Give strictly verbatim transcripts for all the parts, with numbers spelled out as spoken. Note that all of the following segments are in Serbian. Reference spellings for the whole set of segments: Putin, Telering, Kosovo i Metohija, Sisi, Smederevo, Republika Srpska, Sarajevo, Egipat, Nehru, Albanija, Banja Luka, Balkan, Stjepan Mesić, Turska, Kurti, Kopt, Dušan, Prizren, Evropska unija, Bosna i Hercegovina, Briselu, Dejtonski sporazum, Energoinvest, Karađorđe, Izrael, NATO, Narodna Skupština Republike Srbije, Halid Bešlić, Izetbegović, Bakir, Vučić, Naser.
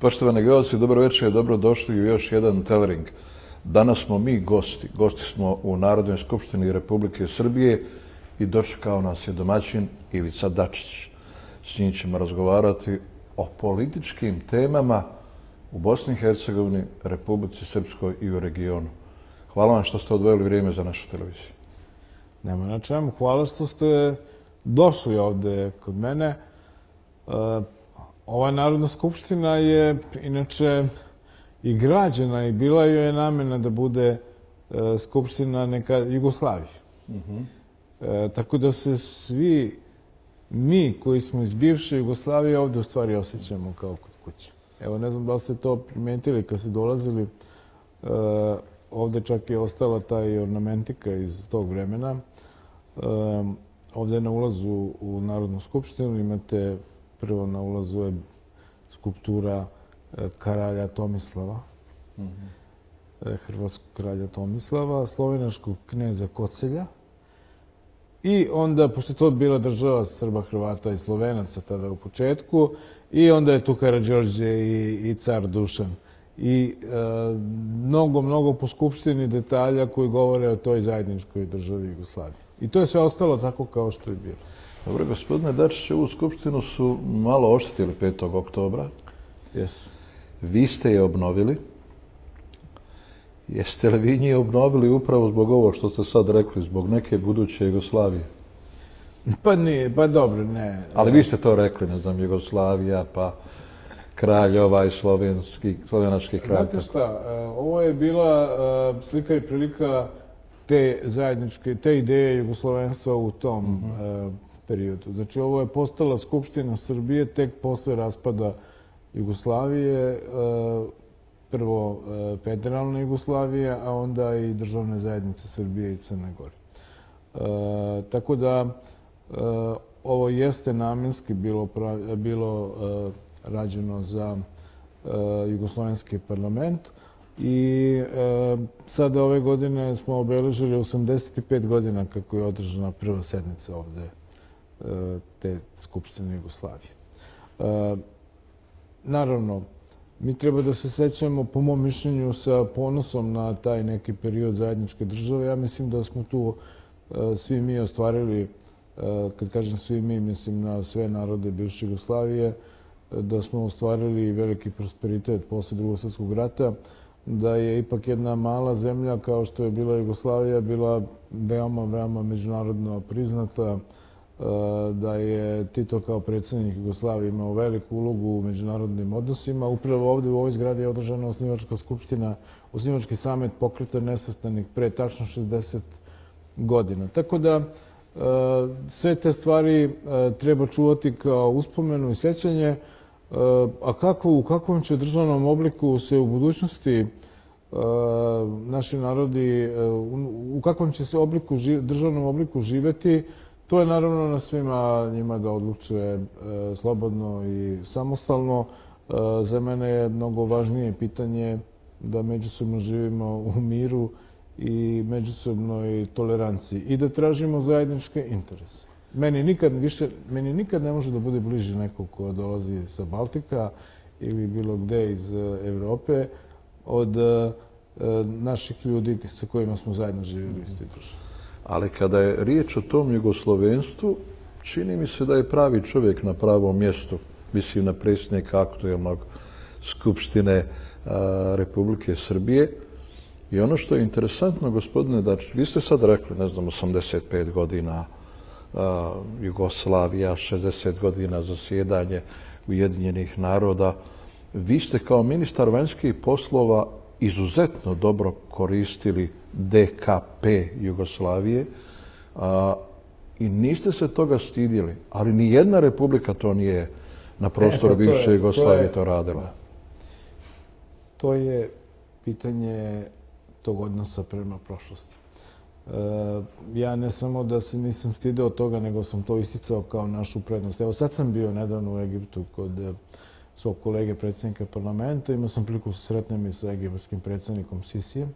Poštovani gledaoci, dobro večer, dobrodošli u još jedan Telering. Danas smo mi gosti. Gosti smo u Narodnoj skupštini Republike Srbije i došao nas je domaćin Ivica Dačić. S njim ćemo razgovarati o političkim temama u Bosni i Hercegovini, Republici Srpskoj i u regionu. Hvala vam što ste odvojili vrijeme za našu televiziju. Nema na čemu. Hvala što ste došli ovdje kod mene. Ova Narodna skupština je inače i građena i bila joj je namjena da bude skupština neka Jugoslavije. Tako da se svi mi koji smo iz bivše Jugoslavije ovdje u stvari osjećamo kao kod kuće. Evo, ne znam da li ste to primetili kad ste dolazili. Ovdje čak je ostala ta i ornamentika iz tog vremena. Ovdje na ulazu u Narodnu skupštinu imate, prvo na ulazu je skulptura kralja Tomislava, hrvatskog kralja Tomislava, slovenačkog kneza Kocelja. I onda, pošto je to bila država Srba, Hrvata i Slovenaca tada u početku, i onda je tu Karađorđe i car Dušan. I mnogo, mnogo po skupštini detalja koji govore o toj zajedničkoj državi Jugoslavije. I to je sve ostalo tako kao što je bilo. Dobro, gospodine Dačić, ovu skupštinu su malo oštetili petog oktobra. Jesu. Vi ste je obnovili. Jeste li vi nje obnovili upravo zbog ovo što ste sad rekli, zbog neke buduće Jugoslavije? Pa nije, pa dobro, ne. Ali vi ste to rekli, ne znam, Jugoslavija, pa kralj ovaj, slovenački kralj. Znate šta, ovo je bila slika i prilika te zajedničke, te ideje jugoslovenstva u tom periodu. Znači, ovo je postala Skupština Srbije tek posle raspada Jugoslavije, prvo federalna Jugoslavija, a onda i državne zajednice Srbije i Crne Gore. Tako da, ovo jeste namjenski bilo rađeno za jugoslovenski parlament i sada ove godine smo obeležili osamdeset pet godina kako je održana prva sednica ovde te Skupštine Jugoslavije. Naravno, mi treba da se sećamo, po mom mišljenju, sa ponosom na taj neki period zajedničke države. Ja mislim da smo tu svi mi ostvarili, kad kažem svi mi, mislim na sve narode bivše Jugoslavije, da smo ostvarili veliki prosperitet posle Drugog svjetskog rata, da je ipak jedna mala zemlja kao što je bila Jugoslavija bila veoma, veoma međunarodno priznata, da je Tito kao predsjednik Jugoslavije imao veliku ulogu u međunarodnim odnosima. Upravo ovdje u ovoj zgradi je održana osnivačka skupština, osnivački samet pokreta nesvrstanih pre tačno šezdeset godina. Tako da sve te stvari treba čuvati kao uspomenu i sjećanje, a kako, u kakvom će državnom obliku se u budućnosti naši narodi, u kakvom će se obliku, državnom obliku živeti, to je naravno na svima njima da odluče slobodno i samostalno. Za mene je mnogo važnije pitanje da međusobno živimo u miru i međusobnoj toleranciji i da tražimo zajedničke interese. Meni nikad više, meni nikad ne može da bude bliži neko ko dolazi sa Baltika ili bilo gde iz Evrope od naših ljudi sa kojima smo zajedno živjeli u istoj državi. Ali kada je riječ o tom jugoslovenstvu, čini mi se da je pravi čovjek na pravom mjestu, mislim na predsjednika aktuelnog Skupštine Republike Srbije. I ono što je interesantno, gospodine Dačić, vi ste sad rekli, ne znam, osamdeset pet godina Jugoslavija, šezdeset godina zasjedanje Ujedinjenih naroda. Vi ste kao ministar vanjskih poslova izuzetno dobro koristili D K P Jugoslavije i niste se toga stidjeli, ali ni jedna republika to nije na prostoru bivše Jugoslavije to radila. To je pitanje tog odnosa prema prošlosti. Ja ne samo da se nisam stideo toga, nego sam to isticao kao našu prednost. Evo, sad sam bio nedavno u Egiptu kod svog kolege predsjednika parlamenta. Imao sam priliku se sretnem i sa egipatskim predsjednikom Sisijem.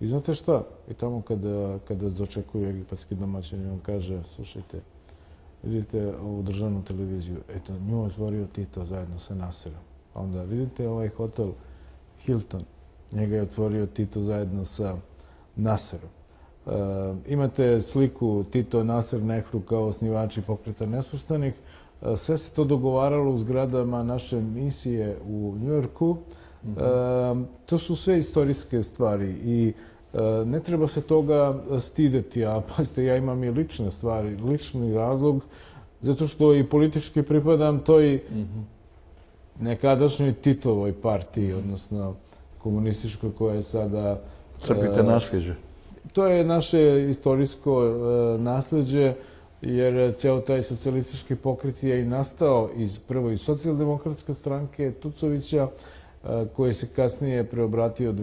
I znate šta? I tamo kada vas dočekuju egipatski domaćini, on kaže, slušajte, vidite ovu državnu televiziju, eto, nju je stvorio Tito zajedno sa Naserom. Pa onda vidite ovaj hotel Hilton. Njega je otvorio Tito zajedno sa Naserom. E, imate sliku Tito, Naser, Nehru kao osnivači pokreta nesvrstanih. E, sve se to dogovaralo u zgradama naše misije u Njujorku. E, to su sve istorijske stvari i e, ne treba se toga stideti. A pazite, ja imam i lične stvari, lični razlog, zato što i politički pripadam toj nekadašnjoj Titovoj partiji, odnosno komunističkoj koja je sada... Crpite nasljeđe. To je naše istorijsko nasljeđe, jer cijel taj socijalistički pokret je i nastao iz prvo iz socijaldemokratske stranke Tucovića, koji se kasnije preobratio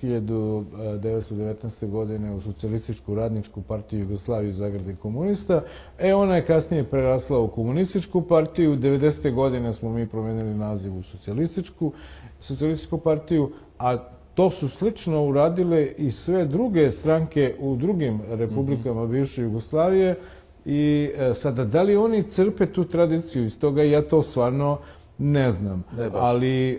hiljadu devetsto devetnaeste. godine u Socijalističku radničku partiju Jugoslaviju zagrade komunista. E, ona je kasnije prerasla u Komunističku partiju. U devedesete. godine smo mi promijenili naziv u Socijalističku, socijalističku partiju, a to su slično uradile i sve druge stranke u drugim republikama bivše Jugoslavije. I sada, da li oni crpe tu tradiciju iz toga, ja to stvarno ne znam, ali e,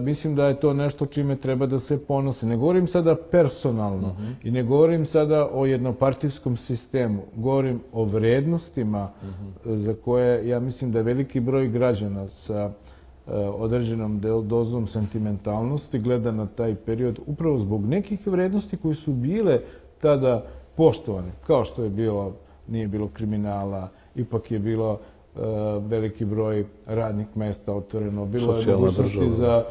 mislim da je to nešto čime treba da se ponosi. Ne govorim sada personalno uh-huh. i ne govorim sada o jednopartijskom sistemu. Govorim o vrednostima uh-huh. za koje ja mislim da veliki broj građana sa e, određenom dozom sentimentalnosti gleda na taj period upravo zbog nekih vrednosti koje su bile tada poštovane. Kao što je bilo, nije bilo kriminala, ipak je bilo veliki broj radnih mjesta otvoreno. Bilo je mogućnosti za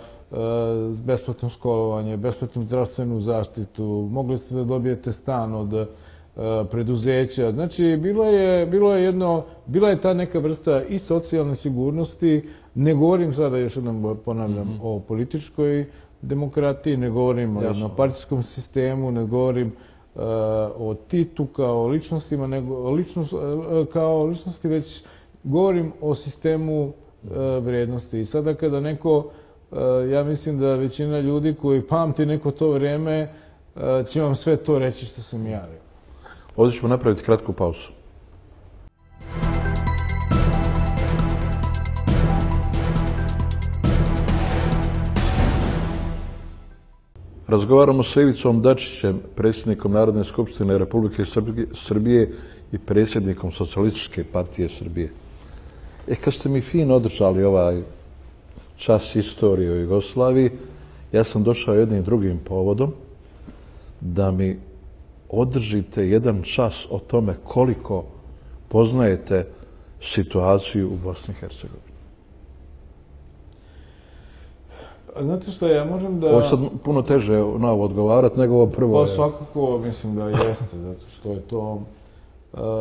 besplatno školovanje, besplatnu zdravstvenu zaštitu, mogli ste da dobijete stan od preduzeća. Znači, bilo je, bilo je jedno, bila je ta neka vrsta i socijalne sigurnosti. Ne govorim sada, još jednom ponavljam, mm-hmm. o političkoj demokratiji, ne govorim Jasno. o jednopartijskom sistemu, ne govorim uh, o Titu kao ličnostima, nego o ličnost, uh, kao ličnosti, već govorim o sistemu vrednosti. I sada kada neko, ja mislim da većina ljudi koji pamti neko to vrijeme, će vam sve to reći što sam ja rekao. Ovdje ćemo napraviti kratku pauzu. Razgovaramo sa Ivicom Dačićem, predsjednikom Narodne skupštine Republike Srbije i predsjednikom Socijalističke partije Srbije. E, kad ste mi fino održali ovaj čas istorije o Jugoslaviji, ja sam došao jednim drugim povodom da mi održite jedan čas o tome koliko poznajete situaciju u Bosni i Hercegovini. Znate što, ja možem da... Ovo je sad puno teže na ovo odgovarati nego ovo prvo je... Pa svakako mislim da jeste, zato što je to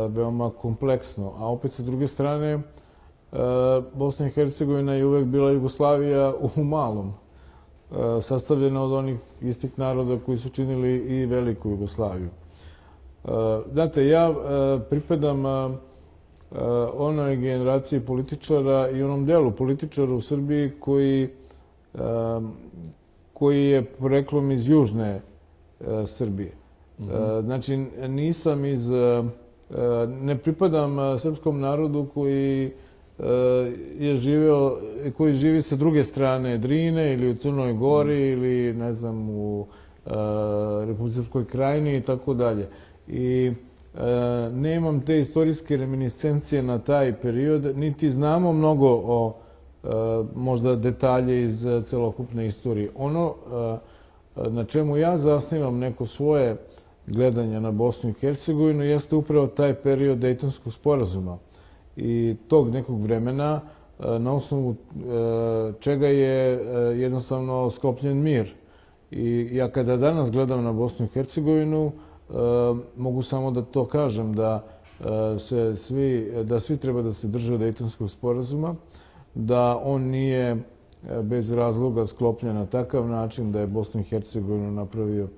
veoma kompleksno. A opet, sa druge strane, Bosna i Hercegovina je uvek bila Jugoslavija u malom, sastavljena od onih istih naroda koji su činili i veliku Jugoslaviju. Znate, ja pripadam onoj generaciji političara i onom delu političara u Srbiji koji, koji je poreklom iz južne Srbije. Znači, nisam iz... Ne pripadam srpskom narodu koji je živeo, koji živi sa druge strane Drine ili u Crnoj Gori ili, ne znam, u Republici Srpskoj Krajini i tako dalje. I nemam te istorijske reminiscencije na taj period, niti znamo mnogo o možda detalje iz celokupne istorije. Ono na čemu ja zasnivam neko svoje gledanja na Bosnu i Hercegovinu jeste upravo taj period Dejtonskog sporazuma i tog nekog vremena na osnovu čega je jednostavno sklopljen mir. I ja kada danas gledam na Bosnu i Hercegovinu, mogu samo da to kažem, da se svi, da svi treba da se drže Dejtonskog sporazuma, da on nije bez razloga sklopljen na takav način da je Bosnu i Hercegovinu napravio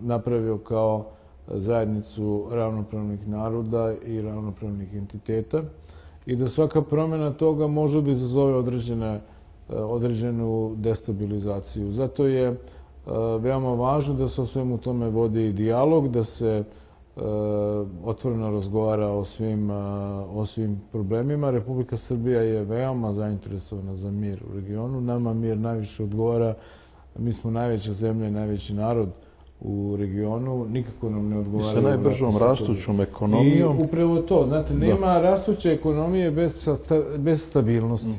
napravio kao zajednicu ravnopravnih naroda i ravnopravnih entiteta i da svaka promjena toga može da izazove određene, određenu destabilizaciju. Zato je veoma važno da se o svemu tome vodi dijalog, da se otvoreno razgovara o svim problemima. Republika Srbija je veoma zainteresovana za mir u regionu. Nama mir najviše odgovara. Mi smo najveća zemlja i najveći narod u regionu. Nikako nam ne odgovaraju. I sa najbržom rastućom ekonomijom. I upravo to. Znate, nema rastuće ekonomije bez stabilnosti.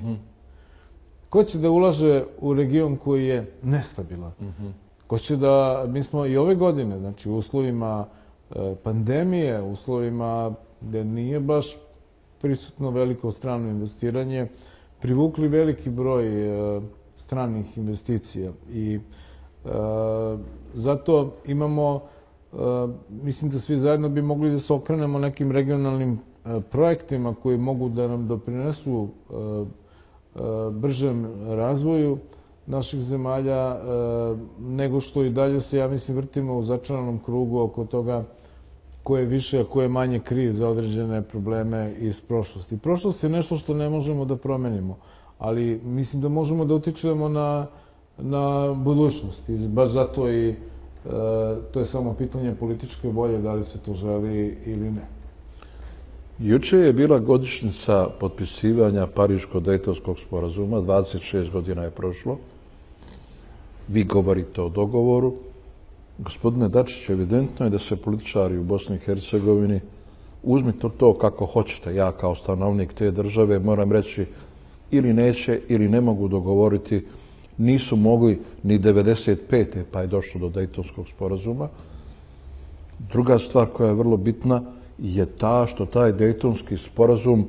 Ko će da ulaže u region koji je nestabilan? Ko će da... Mi smo i ove godine, znači u uslovima pandemije, u uslovima gdje nije baš prisutno veliko strano investiranje, privukli veliki broj stranih investicija. I zato imamo, mislim da svi zajedno bi mogli da se okrenemo nekim regionalnim projektima koji mogu da nam doprinesu bržem razvoju naših zemalja, nego što i dalje se, ja mislim, vrtimo u začaranom krugu oko toga ko je više, a ko je manje kriv za određene probleme iz prošlosti. Prošlost je nešto što ne možemo da promenimo, ali mislim da možemo da utičemo na budućnost. Baš zato i to je samo pitanje političke volje, da li se to želi ili ne. Juče je bila godišnjica potpisivanja Pariško-Dejtonskog sporazuma, dvadeset šest godina je prošlo. Vi govorite o dogovoru. Gospodine Dačić, evidentno je da se političari u Bosni i Hercegovini, uzmite to kako hoćete, ja kao stanovnik te države moram reći ili neće ili ne mogu dogovoriti, nisu mogli ni devedeset pete pa je došlo do Dejtonskog sporazuma. Druga stvar koja je vrlo bitna je ta što taj Dejtonski sporazum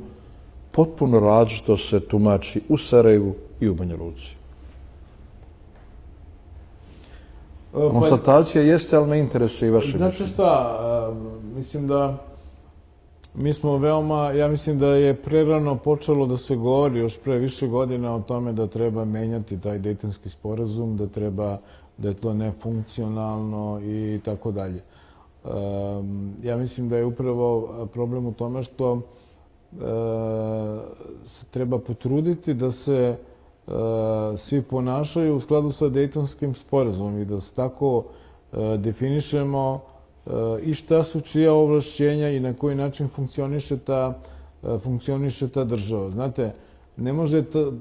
potpuno različito se tumači u Sarajevu i u Banja Luci. Konstatacija jeste, ali ne interesuje i vaše mišljenje. Znači šta, mislim da mi smo veoma, ja mislim da je prerano počelo da se govori još pre više godina o tome da treba menjati taj Dejtonski sporazum, da treba, da je to nefunkcionalno i tako dalje. Ja mislim da je upravo problem u tome što se treba potruditi da se svi ponašaju u skladu sa Dejtonskim sporazumom i da se tako definišemo i šta su čija ovlašćenja i na koji način funkcioniše ta država. Znate,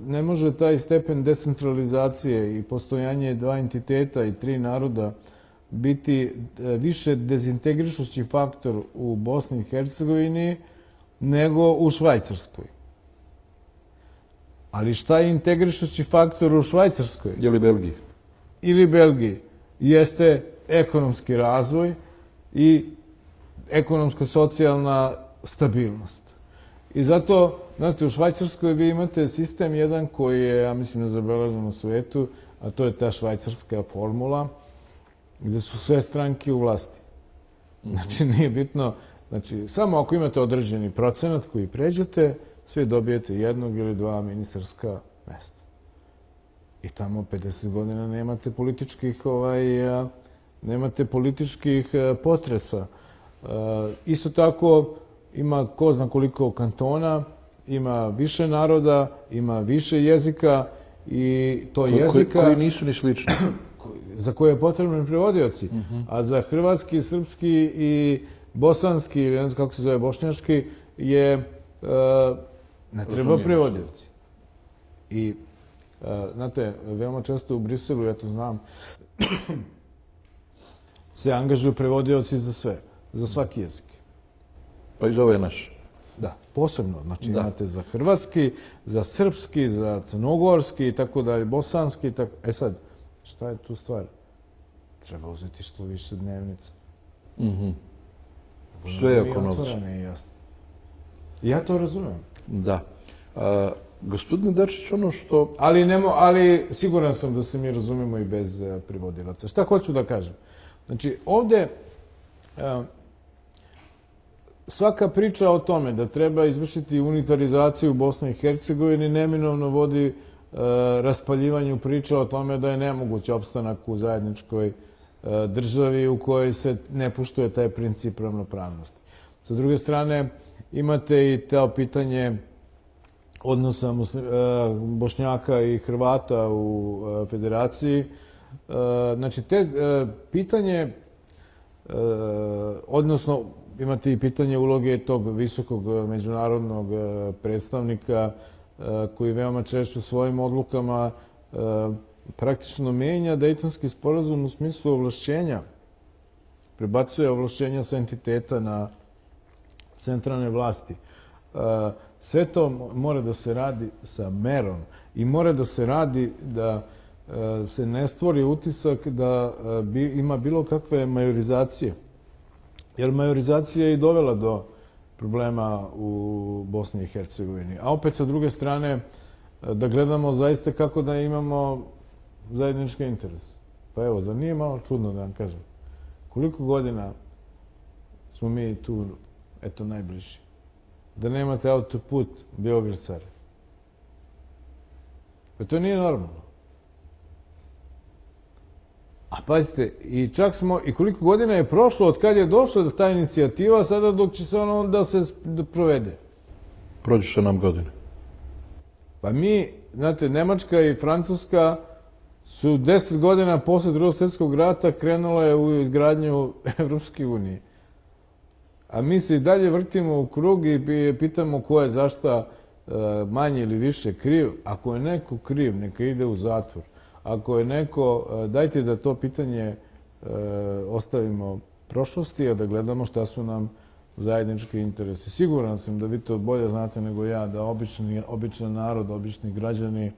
ne može taj stepen decentralizacije i postojanje dva entiteta i tri naroda biti više dezintegrišući faktor u Bosni i Hercegovini nego u Švajcarskoj. Ali šta je integrišući faktor u Švajcarskoj? Ili Belgiji. Ili Belgiji. Jeste ekonomski razvoj i ekonomsko-socijalna stabilnost. I zato, znate, u Švajcarskoj vi imate sistem jedan koji je, ja mislim, nezabeležen u svetu, a to je ta švajcarska formula, gde su sve stranke u vlasti. Znači, nije bitno, znači, samo ako imate određeni procenat koji pređete, svi dobijete jednog ili dva ministarska mesta. I tamo pedeset godina nemate političkih, nemate političkih potresa. Isto tako, ima ko zna koliko kantona, ima više naroda, ima više jezika i to jezika... Koji nisu ni slični. Za koje je potrebno prevodioci, a za hrvatski, srpski i bosanski, ili ne znam kako se zove bošnjački, je ne treba prevodioci. I, znate, veoma često u Briselu, ja to znam, se angažuju prevodioci za sve, za svaki jezik. Pa i za ovaj naš. Da, posebno. Znači imate za hrvatski, za srpski, za crnogorski i tako dalje, bosanski i tako. E sad, šta je tu stvar? Treba uzeti što više dnevnica. Sve je oko novca. Ja to razumijem. Da. Gospodine Dačić, ono što... Ali siguran sam da se mi razumijemo i bez prevodilaca. Šta hoću da kažem? Znači, ovdje svaka priča o tome da treba izvršiti unitarizaciju u Bosni i Hercegovini neminovno vodi raspaljivanju priča o tome da je nemoguć opstanak u zajedničkoj državi u kojoj se ne poštuje taj princip ravnopravnosti. Sa druge strane, imate i to pitanje odnosa Bošnjaka i Hrvata u federaciji. Znači, te pitanje Odnosno, imate i pitanje uloge tog visokog međunarodnog predstavnika koji veoma češće svojim odlukama praktično menja Dejtonski sporazum u smislu ovlašćenja. Prebacuje ovlašćenja sa entiteta na centralne vlasti. Sve to mora da se radi sa merom i mora da se radi da se ne stvori utisak da ima bilo kakve majorizacije. Jer majorizacija je i dovela do problema u Bosni i Hercegovini. A opet sa druge strane da gledamo zaista kako da imamo zajednički interes. Pa evo, zar nije malo čudno da vam kažem? Koliko godina smo mi tu, eto, najbliži? Da nemate autoput Beograd-Sarajevo. Pa to nije normalno. A pazite, i čak smo, i koliko godina je prošlo od kad je došla ta inicijativa, sada dok će se ono da se provede. Prođeše nam godine. Pa mi, znate, Nemačka i Francuska su deset godina posle Drugog svjetskog rata krenula je u izgradnju Evropske unije. A mi se i dalje vrtimo u krug i pitamo ko je zašta manje ili više kriv. Ako je neko kriv, neka ide u zatvor. Ako je neko, dajte da to pitanje ostavimo prošlosti, a da gledamo šta su nam zajednički interesi. Siguran sam da vi to bolje znate nego ja, da običan narod, obični građani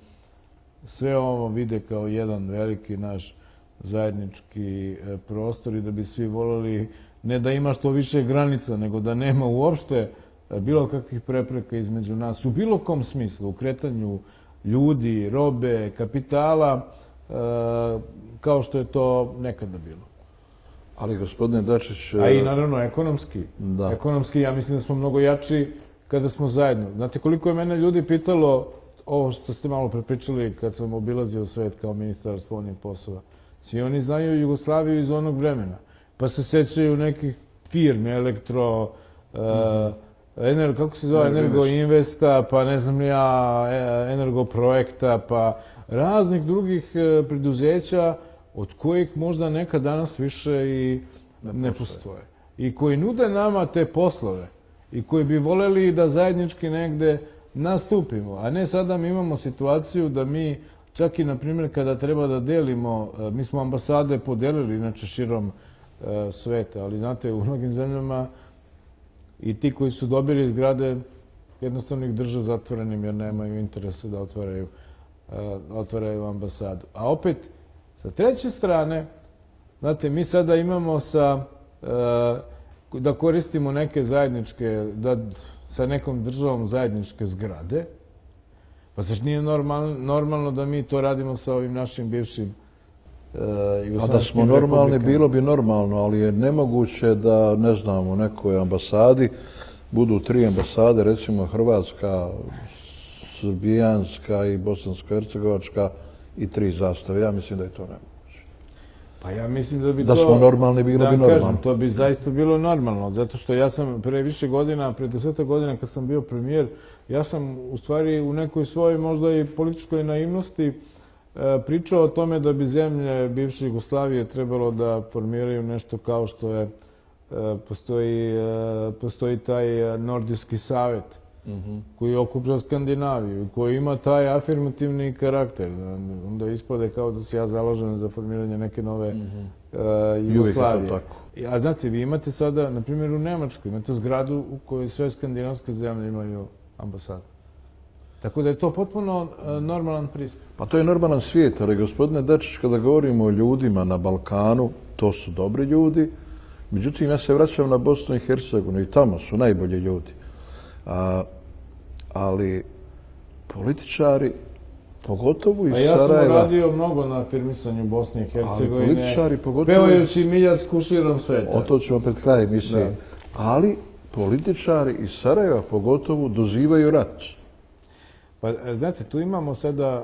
sve ovo vide kao jedan veliki naš zajednički prostor i da bi svi voleli ne da ima što više granica, nego da nema uopšte bilo kakvih prepreka između nas. U bilo kom smislu, u kretanju ljudi, robe, kapitala, kao što je to nekada bilo. Ali, gospodine Dačić... A i, naravno, ekonomski. Ekonomski, ja mislim da smo mnogo jači kada smo zajedno. Znate koliko je mene ljudi pitalo ovo što ste malo prepričali kad sam obilazio svet kao ministar spoljnih poslova. Svi oni znaju Jugoslaviju iz onog vremena. Pa se sećaju nekih firme, elektro... Kako se zove? Energoinvesta, pa ne znam ja, Energoprojekta, pa raznih drugih preduzeća od kojih možda neka danas više i ne postoje. I koji nude nama te poslove i koji bi voleli da zajednički negde nastupimo. A ne sada mi imamo situaciju da mi, čak i na primjer kada treba da delimo, mi smo ambasade podelili inače širom sveta, ali znate u mnogim zemljama i ti koji su dobili zgrade jednostavno ih drže zatvorenim jer nemaju interesa da otvaraju, otvaraju ambasadu. A opet, sa treće strane, znate, mi sada imamo sa, da koristimo neke zajedničke, da sa nekom državom zajedničke zgrade, pa znači nije normalno, normalno da mi to radimo sa ovim našim bivšim jugoslavenskim. A da smo normalni, bilo bi normalno, ali je nemoguće da, ne znam, u nekoj ambasadi budu tri ambasade, recimo Hrvatska, Srbijanska i Bosansko-Hercegovačka, i tri zastave. Ja mislim da je to nemoguće. Pa ja mislim da bi to... Da smo normalni, bilo bi normalno. To bi zaista bilo normalno. Zato što ja sam pre više godina, pre deseta godina kad sam bio premijer, ja sam u stvari u nekoj svojoj možda i političkoj naivnosti pričao o tome da bi zemlje bivše Jugoslavije trebalo da formiraju nešto kao što je postoji taj Nordijski savjet koji okuplja Skandinaviju, koji ima taj afirmativni karakter. Onda ispade kao da se ja zalažem za formiranje neke nove Jugoslavije. A znate, vi imate sada, na primjer u Nemačkoj, imate zgradu u kojoj sve skandinavske zemlje imaju ambasadu. Tako da je to potpuno normalan pristup. Pa to je normalan svijet, ali gospodine Dačić, kada govorimo o ljudima na Balkanu, to su dobri ljudi. Međutim, ja se vraćam na Bosnu i Hercegovinu i tamo su najbolji ljudi. Ali političari, pogotovo iz Sarajeva... A ja sam radio mnogo na afirmisanju Bosne i Hercegovine, pevajući Miljacku širom sveta. O to ćemo pred kraj misliti. Ali političari iz Sarajeva pogotovo dozivaju rat. Pa, znate, tu imamo sada...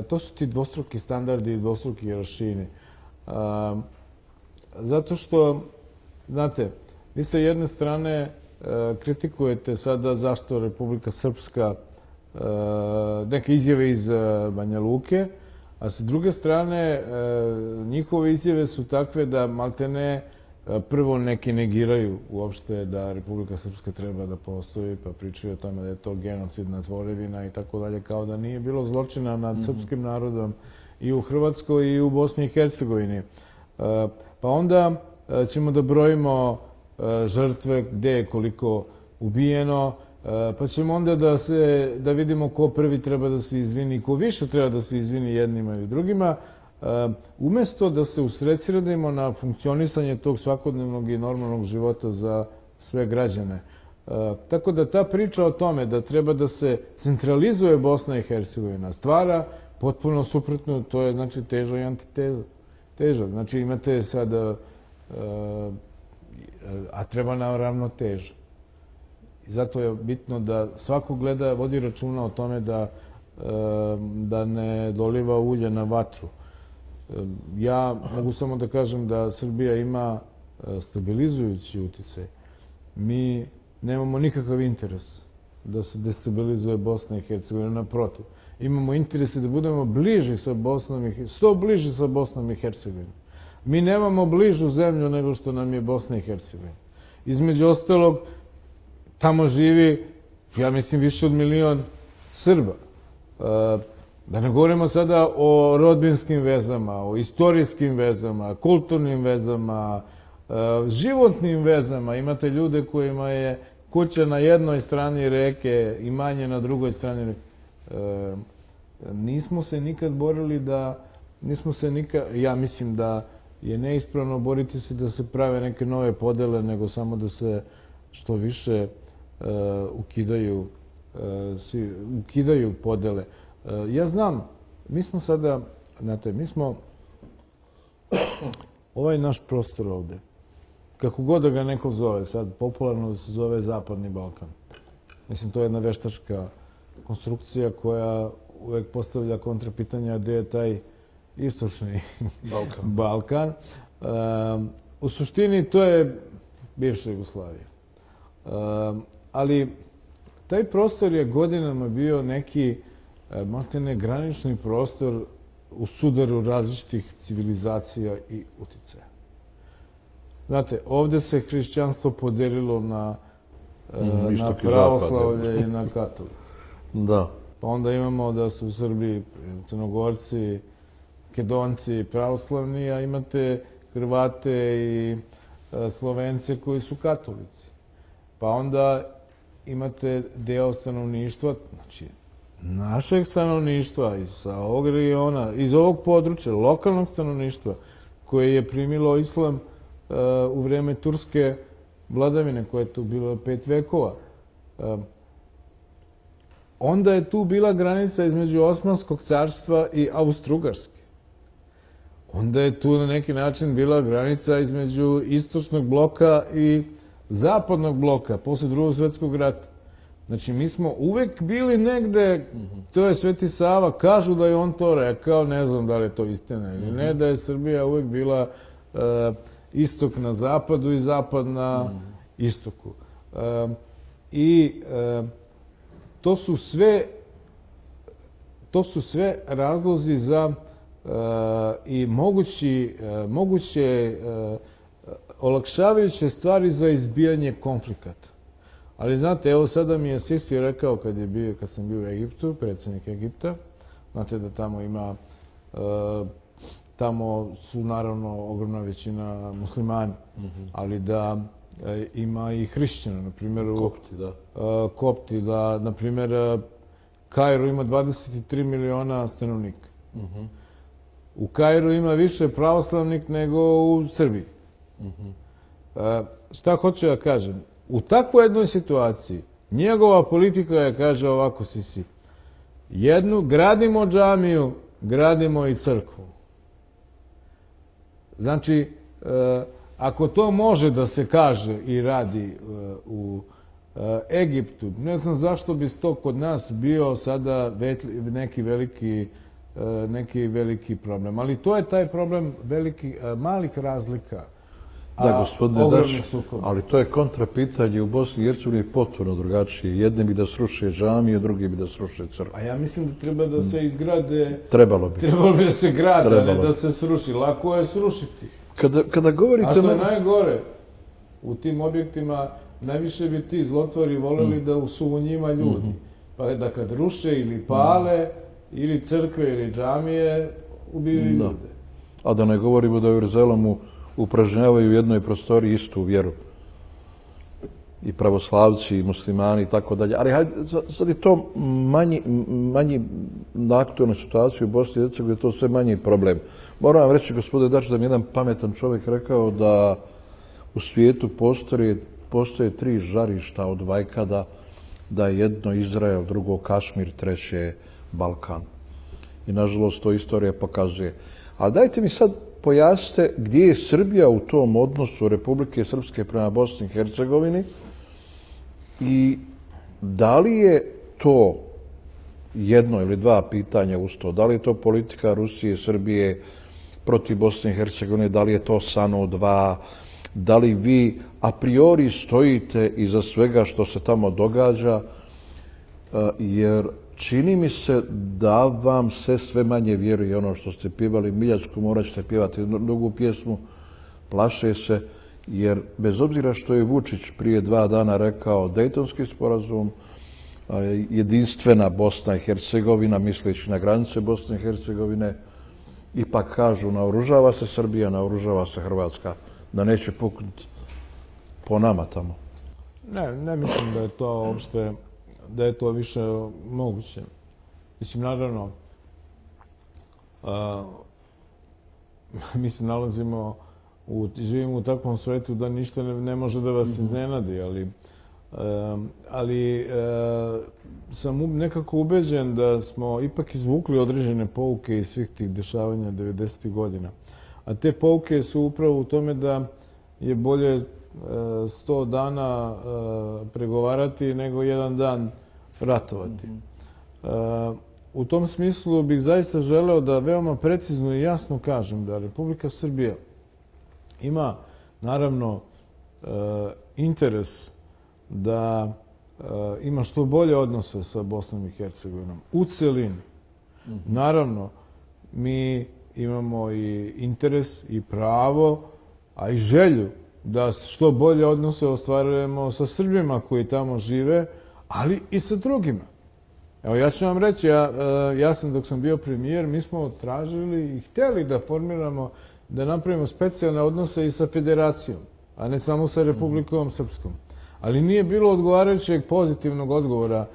To su ti dvostruki standardi i dvostruki rašini. Zato što, znate... Vi sa jedne strane kritikujete sada zašto Republika Srpska neke izjave iz Banja Luke, A sa druge strane, njihove izjave su takve da maltene prvo neki negiraju uopšte da Republika Srpska treba da postoji, pa pričaju o tome da je to genocidna tvorevina i tako dalje, kao da nije bilo zločina nad srpskim narodom i u Hrvatskoj i u Bosni i Hercegovini. Pa onda ćemo da brojimo žrtve gde je koliko ubijeno, pa ćemo onda da, se, da vidimo ko prvi treba da se izvini i ko više treba da se izvini jednima ili drugima. Umesto da se usredsredimo na funkcionisanje tog svakodnevnog i normalnog života za sve građane. Tako da ta priča o tome da treba da se centralizuje Bosna i Hercegovina stvara potpuno suprotno, to je znači teža i antiteza. Teža, znači imate sada, a treba nam ravnoteža. I zato je bitno da svako gleda, vodi računa o tome da, da ne doliva ulje na vatru. Ja mogu samo da kažem da Srbija ima stabilizujući uticaj. Mi nemamo nikakav interes da se destabilizuje Bosna i Hercegovina, naprotiv. Imamo interese da budemo bliži sa Bosnom i Hercegovinom, sto bliži sa Bosnom i Hercegovinom. Mi nemamo bližu zemlju nego što nam je Bosna i Hercegovina. Između ostalog, tamo živi, ja mislim, više od milion Srba. Da ne govorimo sada o rodbinskim vezama, o istorijskim vezama, kulturnim vezama, životnim vezama. Imate ljude kojima je kuća na jednoj strani reke, imanje na drugoj strani reke. Nismo se nikad borili da, nismo se nikad, ja mislim da je neispravno boriti se da se prave neke nove podele, nego samo da se što više ukidaju, svi ukidaju podele. Ja znam, mi smo sada, znate, mi smo ovaj naš prostor ovde, kako god da ga neko zove, sad popularno se zove Zapadni Balkan. Mislim, to je jedna veštačka konstrukcija koja uvek postavlja kontrapitanja gde je taj istočni Balkan. U suštini to je bivša Jugoslavija. Ali taj prostor je godinama bio neki maltene granični prostor u sudaru različitih civilizacija i uticaja. Znate, ovde se hrišćanstvo podelilo na pravoslavlje i na katolike. Da. Pa onda imamo da su u Srbiji Crnogorci, Makedonci pravoslavni, a imate Hrvate i Slovence koji su katolici. Pa onda imate deo stanovništva, znači našeg stanovništva iz ovog regiona, iz ovog područja, lokalnog stanovništva, koje je primilo islam u vreme turske vladavine, koja je tu bila pet vekova. Onda je tu bila granica između Osmanskog carstva i Austro-Ugarske. Onda je tu na neki način bila granica između istočnog bloka i zapadnog bloka, posle Drugog svjetskog rata. Znači, mi smo uvek bili negde, to je Sveti Sava, kažu da je on to rekao, ne znam da li je to istina ili ne, da je Srbija uvek bila istok na zapadu i zapad na istoku. I to su sve, to su sve razlozi za i moguće olakšavajuće stvari za izbijanje konflikata. Ali znate, evo sada mi je Sisi rekao kad je bio, kad sam bio u Egiptu, predsjednik Egipta, znate da tamo ima, tamo su naravno ogromna većina muslimani, ali da ima i hrišćana, na primjer u Kopti, da na primjer Kairo ima dvadeset tri miliona stanovnika. U Kairu ima više pravoslavnih nego u Srbiji. Šta hoću da kažem? U takvoj jednoj situaciji njegova politika je, kaže ovako Sisi, jednu, gradimo džamiju, gradimo i crkvu. Znači, ako to može da se kaže i radi u Egiptu, ne znam zašto bi to kod nas bio sada neki veliki, neki veliki problem. Ali to je taj problem velikih, malih razlika. Da, gospodine Dačić, ali to je kontrapitanje u Bosni i Hercegovini potpuno drugačije. Jedni bi da sruše džamije, drugi bi da sruše crkve. A ja mislim da treba da se izgrade... Trebalo bi. Trebalo bi da se grade, ne da se sruši. Lako je srušiti. Kada govorite... A što je najgore, u tim objektima najviše bi ti zlotvori voleli da su u njima ljudi. Pa da kad ruše ili pale, ili crkve ili džamije, ubiju i ljude. A da ne govorimo da u Jeruzalemu upražnjavaju u jednoj prostoriji istu vjeru. I pravoslavci, i muslimani, i tako dalje. Ali sad je to manji, na aktualnu situaciju u Bosni i Hercegovini, to je sve manji problem. Moram vam reći, gospodine Dačić, da mi jedan pametan čovjek rekao da u svijetu postoje tri žarišta od vajkada, da je jedno Izrael, drugo Kašmir, treće Balkan. I nažalost to istorija pokazuje. A dajte mi sad pojasnite gdje je Srbija u tom odnosu Republike Srpske prema Bosni i Hercegovini i da li je to jedno ili dva pitanja uz to, da li je to politika Rusije i Srbije protiv Bosne i Hercegovine, da li je to Sano dva, da li vi a priori stojite iza svega što se tamo događa, jer čini mi se da vam se sve manje vjeruje ono što ste pjevali. Miljacku morat ćete pjevati drugu pjesmu, plaše se, jer bez obzira što je Vučić prije dva dana rekao Dejtonski sporazum, jedinstvena Bosna i Hercegovina, misleći na granice Bosne i Hercegovine, ipak kažu naoružava se Srbija, naoružava se Hrvatska, da neće puknuti po nama tamo. Ne, ne mislim da je to uopšte... da je to više moguće. Mislim, naravno, mi se nalazimo, živimo u takvom svetu da ništa ne može da vas iznenadi, ali sam nekako ubeđen da smo ipak izvukli određene pouke iz svih tih dešavanja devedesetih godina. A te pouke su upravo u tome da je bolje sto dana pregovarati nego jedan dan ratovati. U tom smislu bih zaista želeo da veoma precizno i jasno kažem da Republika Srbija ima naravno interes da ima što bolje odnose sa Bosnom i Hercegovinom. U celini. Naravno, mi imamo i interes i pravo, a i želju da što bolje odnose ostvarujemo sa Srbima koji tamo žive, ali i sa drugima. Evo, ja ću vam reći, ja sam dok sam bio premijer, mi smo tražili i htjeli da formiramo, da napravimo specijalne odnose i sa Federacijom, a ne samo sa Republikom Srpskom. Ali nije bilo odgovarajućeg pozitivnog odgovora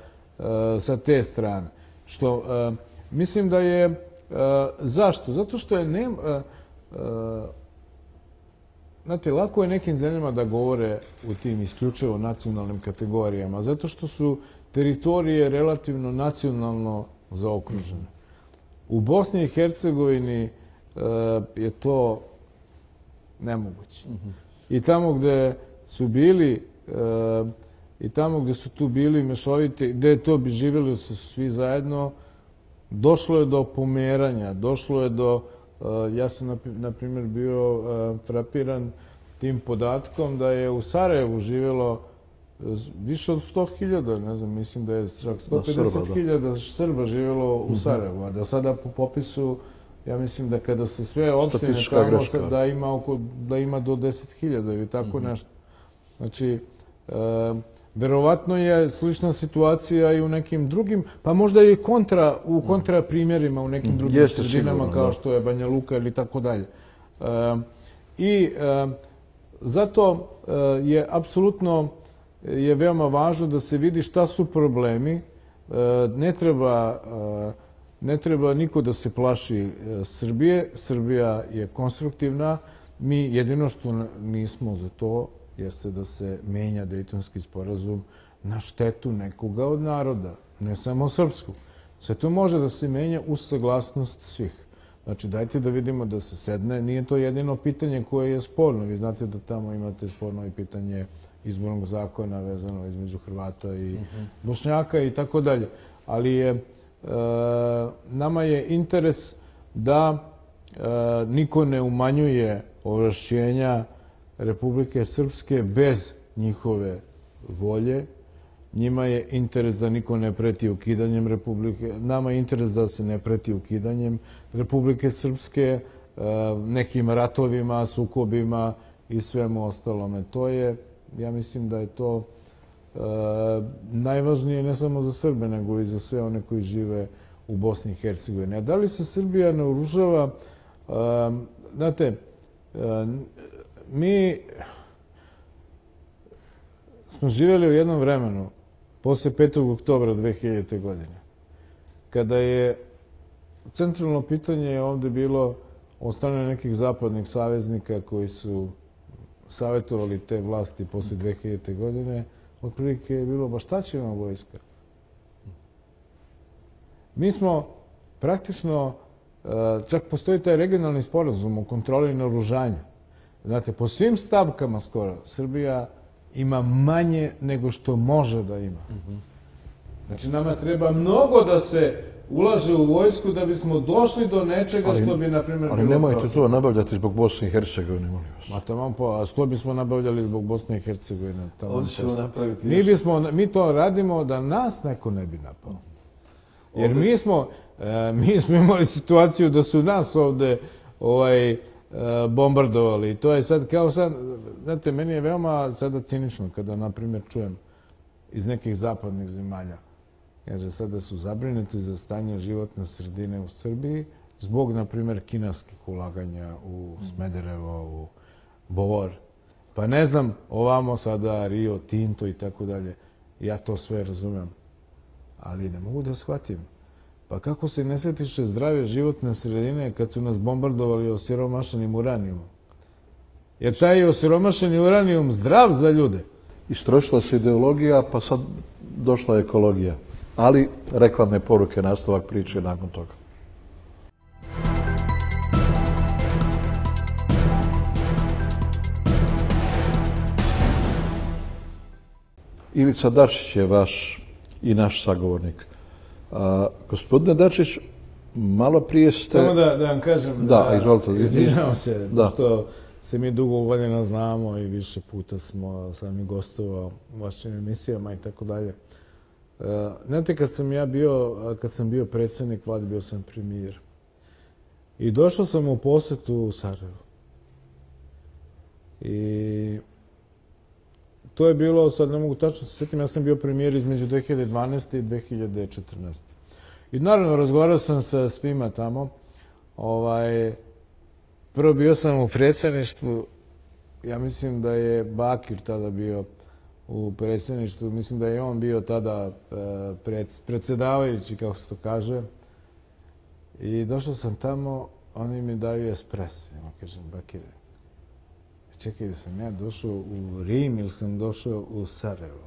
sa te strane. Što mislim da je... Zašto? Zato što je ne... Znate, lako je nekim zemljama da govore u tim isključivo nacionalnim kategorijama, zato što su teritorije relativno nacionalno zaokružene. U Bosni i Hercegovini je to nemoguće. I tamo gde su bili, i tamo gde su tu bili mešoviti, gde je to bi živjeli su svi zajedno, došlo je do pomeranja, došlo je do... Ja sam, na primjer, bio frapiran tim podatkom da je u Sarajevu živjelo više od sto hiljada, ne znam, mislim da je čak sto pedeset hiljada Srba živjelo u Sarajevu, a da sada po popisu, ja mislim da kada se sve opštine tamo, da ima do deset hiljada ili tako nešto. Znači, verovatno je slična situacija i u nekim drugim, pa možda i u kontra primjerima u nekim drugim sredinama kao što je Banja Luka ili tako dalje. I zato je apsolutno veoma važno da se vidi šta su problemi. Ne treba niko da se plaši Srbije. Srbija je konstruktivna. Mi jedino što nismo za to jeste da se menja Dejtonski sporazum na štetu nekoga od naroda, ne samo srpskog. Sve to može da se menja uz saglasnost svih. Znači, dajte da vidimo da se sedne. Nije to jedino pitanje koje je sporno. Vi znate da tamo imate sporno i pitanje izbornog zakona vezano između Hrvata i Bošnjaka i tako dalje. Ali nama je interes da niko ne umanjuje ovlašćenja Republike Srpske bez njihove volje. Njima je interes da niko ne preti ukidanjem Republike. Nama je interes da se ne preti ukidanjem Republike Srpske, nekim ratovima, sukobima i svemu ostalome. To je, ja mislim da je to najvažnije ne samo za Srbe, nego i za sve one koji žive u Bosni i Hercegovini. A da li se Srbija naoružava? Znate, mi smo živjeli u jednom vremenu, posle petog oktobra dve hiljadite godine, kada je centralno pitanje ovdje bilo od strane nekih zapadnih saveznika koji su savjetovali te vlasti posle dve hiljadite godine, otprilike je bilo, ba šta će nam vojska? Mi smo praktično, čak postoji taj regionalni sporazum o kontroli naoružanja. Znate, po svim stavkama skoro Srbija ima manje nego što može da ima. Znači, nama treba mnogo da se ulaže u vojsku da bismo došli do nečega što bi, na primjer... Ali nemojte to nabavljati zbog Bosne i Hercegovine, molim vas. A što bismo nabavljali zbog Bosne i Hercegovine? Ovdje ćemo napraviti nešto. Mi to radimo da nas neko ne bi napao. Jer mi smo imali situaciju da su nas ovdje bombardovali. I to je sad kao sad... Znate, meni je veoma sada cinično kada, na primjer, čujem iz nekih zapadnih zemalja. Kaže, sada su zabrinuti za stanje životne sredine u Srbiji zbog, na primjer, kineskih ulaganja u Smederevo, u Bor. Pa ne znam, ovamo sada Rio, Tinto i tako dalje. Ja to sve razumem, ali ne mogu da shvatim. Pa kako se ne sjetiše zdravije životne sredine kad su nas bombardovali osiromašenim uranijumom? Jer taj je osiromašeni uranijum zdrav za ljude. Istrošila se ideologija, pa sad došla ekologija. Ali reklamne poruke, nastavak priče nakon toga. Ivica Dačić je vaš i naš sagovornik. Gospodine Dačić, malo prije ste... Samo da vam kažem, izvinjavam se, što se mi dugo godina znamo i više puta smo sami gostovao u vašim emisijama i tako dalje. Znate, kad sam ja bio, kad sam bio predsjednik vlade, bio sam premijer. I došao sam u posetu u Sarajevo. I to je bilo, sad ne mogu tačno se sjetim, ja sam bio premijer između dve hiljade dvanaeste i dve hiljade četrnaeste. I naravno, razgovarao sam sa svima tamo. Prvo bio sam u predsjedništvu, ja mislim da je Bakir tada bio u predsjedništvu, mislim da je on bio tada predsjedavajući, kako se to kaže. I došao sam tamo, oni mi daju espresso. Ja kažem, Bakire, čekaj, da sam ja došao u Rim ili sam došao u Sarajevo?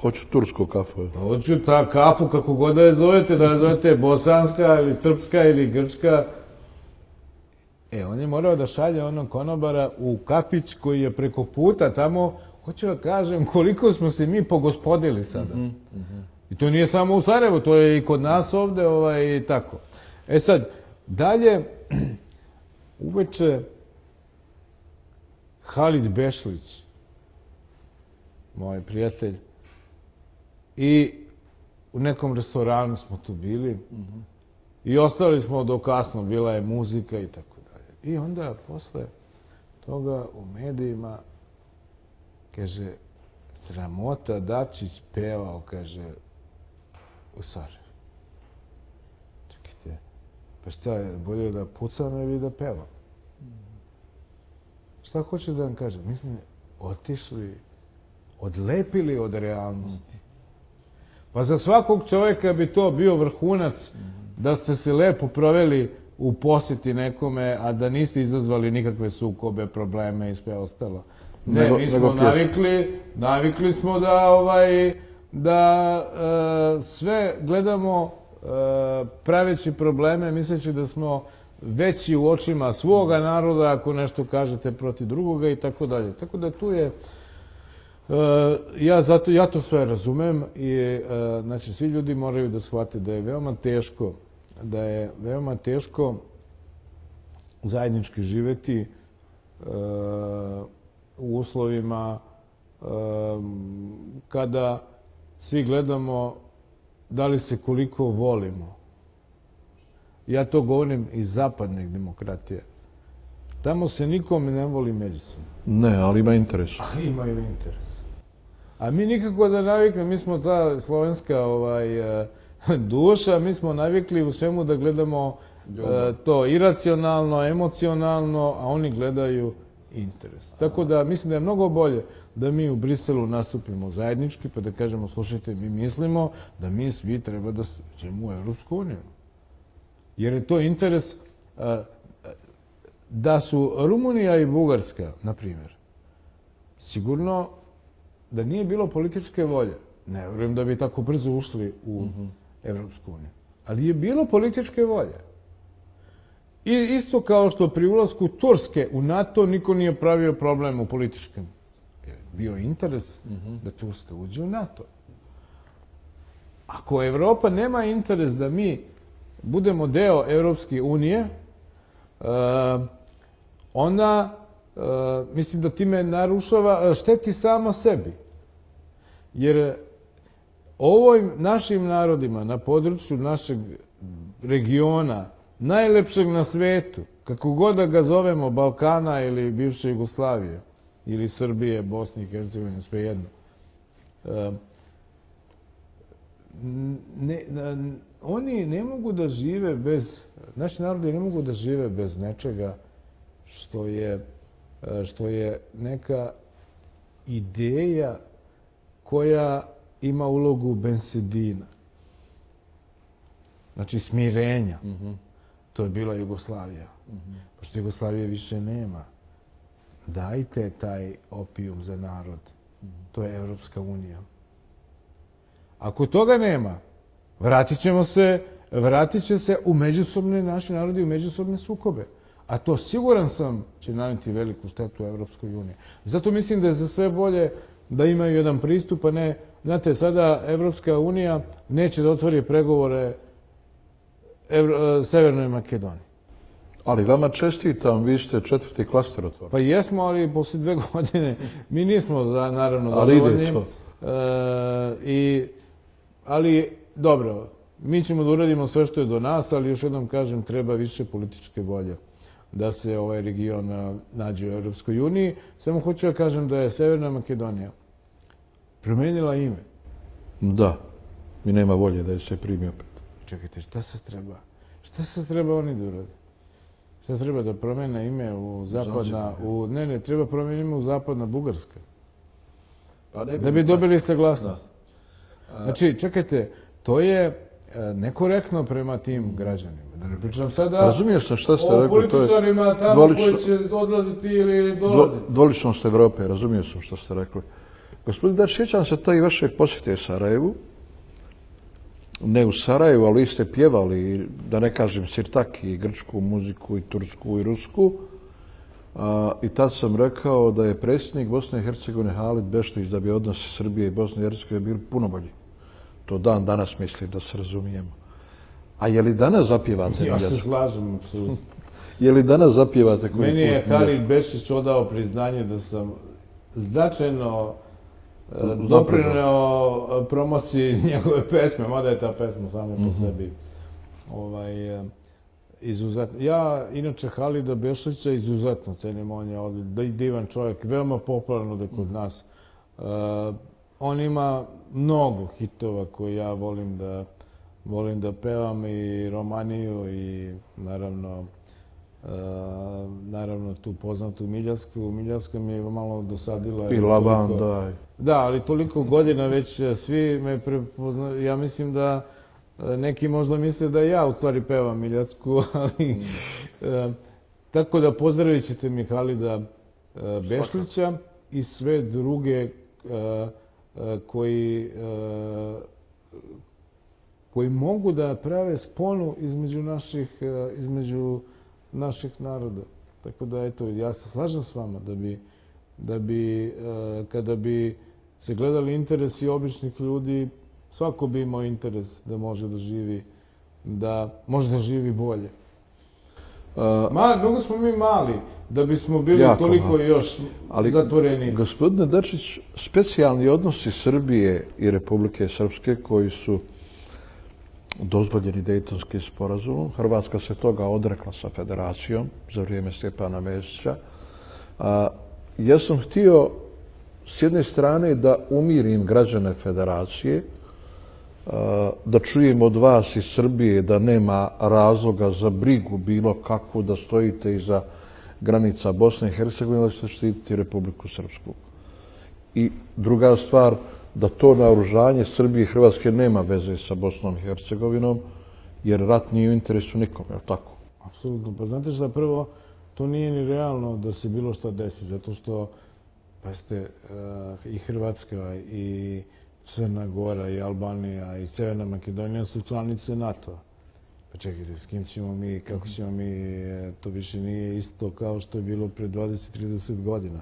Hoću tursku kafu. Hoću ta kafu, kako god da je zovete, da je zovete bosanska ili srpska ili grčka. E, on je morao da šalje onog konobara u kafić koji je preko puta tamo. Hoću da kažem koliko smo se mi pogospodili sada. I to nije samo u Sarajevu, to je i kod nas ovdje i tako. E sad, dalje, uveče Halid Bešlić, moj prijatelj, i u nekom restoranu smo tu bili i ostali smo do kasno, bila je muzika i tako dalje. I onda posle toga u medijima kaže, sramota, Dačić pevao, kaže, u Sarajevu. Čekajte, pa šta je, bolje da pucam ili da pevam? Šta hoću da vam kažem? Mi smo otišli, odlepili od realnosti. Pa za svakog čovjeka bi to bio vrhunac da ste se lepo proveli u posjeti nekome, a da niste izazvali nikakve sukobe, probleme i sve ostalo. Ne, mi smo navikli, navikli smo da sve gledamo praveći probleme, misleći da smo veći u očima svoga naroda ako nešto kažete protiv drugoga i tako dalje. Tako da tu je, ja to sve razumem i znači svi ljudi moraju da shvate da je veoma teško, da je veoma teško zajednički živeti u u uslovima kada svi gledamo da li se koliko volimo. Ja to govorim iz zapadnih demokratija. Tamo se nikome ne voli međusobno. Ne, ali ima interes. Ali imaju interes. A mi nikako da navikne, mi smo ta slovenska duša, mi smo navikli u svemu da gledamo to iracionalno, emocionalno, a oni gledaju interes. Tako da mislim da je mnogo bolje da mi u Briselu nastupimo zajednički, pa da kažemo, slušajte, mi mislimo da mi svi treba da ćemo u Evropsku uniju. Jer je to interes da su Rumunija i Bugarska, na primjer, sigurno da nije bilo političke volje. Ne vjerujem da bi tako brzo ušli u Evropsku uniju. Ali je bilo političke volje. I isto kao što pri ulasku Turske u NATO niko nije pravio problem u političkom. Bio interes da Turska uđe u NATO. Ako Evropa nema interes da mi budemo deo Evropske unije, ona, mislim da time narušava, šteti sama sebi. Jer ovim našim narodima na području našeg regiona, najlepšeg na svetu, kako god da ga zovemo, Balkana ili bivše Jugoslavije, ili Srbije, Bosne i Hercegovine, sve jedno. Oni ne mogu da žive bez, naši narodi ne mogu da žive bez nečega što je, što je neka ideja koja ima ulogu bensedina, znači smirenja. To je bila Jugoslavija. Pošto Jugoslavije više nema, dajte taj opijum za narod. To je Evropska unija. Ako toga nema, vratit ćemo se, vratit će se u međusobne naše narode i u međusobne sukobe. A to, siguran sam, će naneti veliku štetu u Evropskoj uniji. Zato mislim da je za sve bolje da imaju jedan pristup, a ne, znate, sada Evropska unija neće da otvori pregovore Severnoj Makedoniji. Ali vama čestitam, vi ste četvrti klaster otvorili. Pa jesmo, ali poslije dve godine mi nismo, naravno, zadovoljni. Ali dobro, mi ćemo da uradimo sve što je do nas, ali još jednom kažem, treba više političke volje da se ovaj region nađe u Europskoj uniji. Samo hoću da kažem da je Severna Makedonija promenila ime. Da, mi nema volje da je se primi opet. Čekajte, šta se treba? Šta se treba oni da uradi? Šta treba da promene ime u zapadna... Ne, ne, treba promene ime u zapadna Bugarska. Da bi dobili saglasnost. Znači, čekajte, to je nekorektno prema tim građanima. Da ne pričam sada o političarima tamo koji će odlaziti ili dolaziti. Dvoličnost Evrope, razumio sam što ste rekli. Gospodin Dačić, sjećam se to i vašeg posjete Sarajevu. Ne u Sarajevu, ali ste pjevali, da ne kažem, sirtaki, i grčku muziku, i tursku, i rusku. I tad sam rekao da je predsjednik Bosne i Hercegovine Halid Bešlić, da bi odnosi Srbije i Bosne i Hercegovine bili puno bolji. To dan danas mislim, da se razumijemo. A je li danas zapjevate? Ja se slažem, apsolutno. Je li danas zapjevate? Meni je Halid Bešlić odao priznanje da sam značajno doprineo promociji njegove pesme, mada je ta pesma sama po sebi izuzetna. Ja, inače, Halida Bešlića izuzetno cenim, on je divan čovjek, veoma popularno da kod nas. On ima mnogo hitova koje ja volim da pevam, i Romaniju i naravno naravno tu poznatu Miljacku. Miljacka mi je malo dosadila. I Lavanda. Da, ali toliko godina već svi me prepoznaju. Ja mislim da neki možda misle da ja u stvari pevam Miljacku. Tako da pozdravit ćete mi Halida Bešlića i sve druge koji koji mogu da prave sponu između naših između naših naroda. Tako da, eto, ja se slažem s vama da bi, kada bi se gledali interesi običnih ljudi, svako bi imao interes da može da živi, da može da živi bolje. Mnogo smo mi mali, da bismo bili toliko još zatvoreni. Gospodine Dačić, specijalni odnosi Srbije i Republike Srpske koji su dozvoljeni Dejtonskim sporazumom. Hrvatska se toga odrekla sa federacijom za vrijeme Stjepana Mesića. Ja sam htio s jedne strane da umirim građane federacije, da čujem od vas iz Srbije da nema razloga za brigu bilo kakvu, da stojite iza granica Bosne i Hercegovine, da ćete štititi Republiku Srpsku. I druga stvar, da to naoružanje Srbije i Hrvatske nema veze sa Bosnom i Hercegovinom, jer rat nije u interesu nikome, je li tako? Apsolutno. Pa znate šta, prvo, to nije ni realno da se bilo šta desi, zato što, pazite, i Hrvatska, i Crna Gora, i Albanija, i Severna Makedonija su članice NATO-a. Pa čekajte, s kim ćemo mi, kako ćemo mi, to više nije isto kao što je bilo pre dvadeset do trideset godina.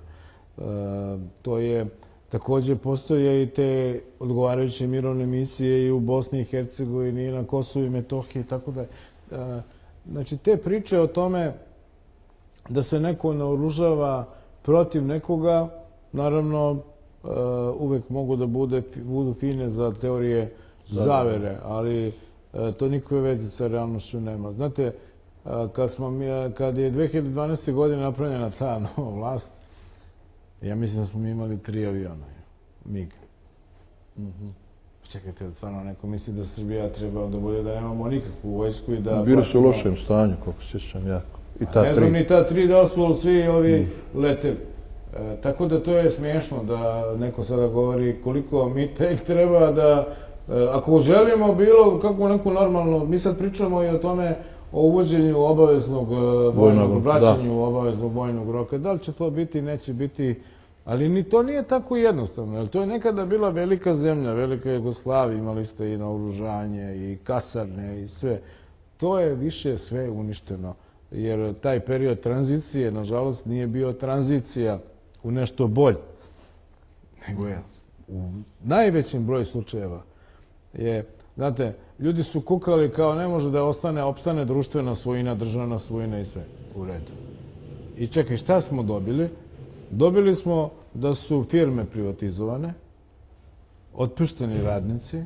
To je... Također, postoje i te odgovarajuće mirovne misije i u Bosni i Hercegovini, i na Kosovu i Metohiji, i tako da... Znači, te priče o tome da se neko naoružava protiv nekoga, naravno, uvek mogu da budu fine za teorije zavere, ali to nikakve veze sa realnošću nema. Znate, kad je dve hiljade dvanaeste. godine napravljena ta nova vlast, ja mislim da smo mi imali tri aviona, mig. Čekajte, stvarno neko misli da Srbija treba da bude, da nemamo nikakvu vojsku i da... Bili su u lošem stanju, koliko sjećam jako. Ne znam ni ta tri, da li su svi ovi lete. Tako da to je smiješno da neko sada govori koliko mi tek treba da... Ako želimo bilo kako neko normalno... Mi sad pričamo i o tome o uvođenju obaveznog vojnog, vraćanju obaveznog vojnog roka. Da li će to biti, neće biti, ali ni to nije tako jednostavno. To je nekada bila velika zemlja, velika Jugoslavija, imali ste i naoružanje, i kasarne, i sve. To je više sve uništeno, jer taj period tranzicije, nažalost, nije bio tranzicija u nešto bolje, nego je u najvećem broju slučajeva je, znate, ljudi su kukali kao ne može da ostane, opstane društvena svojina, državna svojina i sve u redu. I čekaj, šta smo dobili? Dobili smo da su firme privatizovane, otpušteni radnici,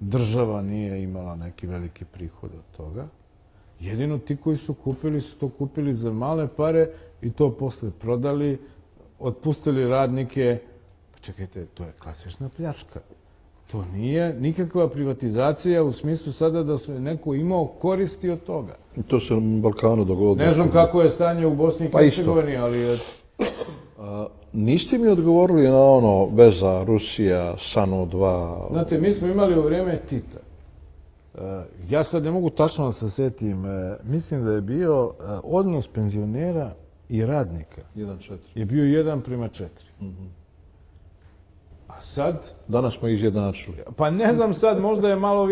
država nije imala neki veliki prihod od toga. Jedino ti koji su kupili su to kupili za male pare i to posle prodali, otpustili radnike. Pa čekajte, to je klasična pljačka. To nije nikakva privatizacija u smislu sada da se neko imao koristi od toga. I to se na Balkanu dogodilo. Ne znam kako je stanje u Bosni i Hercegovini, ali... Niste mi odgovorili na ono veza Rusija, S A N O dva... Znate, mi smo imali u vrijeme Tita. Ja sad ne mogu tačno da se sjetim. Mislim da je bio odnos penzionera i radnika. jedan prema četiri. Je bio jedan prema četiri. A sad? Danas smo izjednačili. Pa ne znam sad, možda je malo...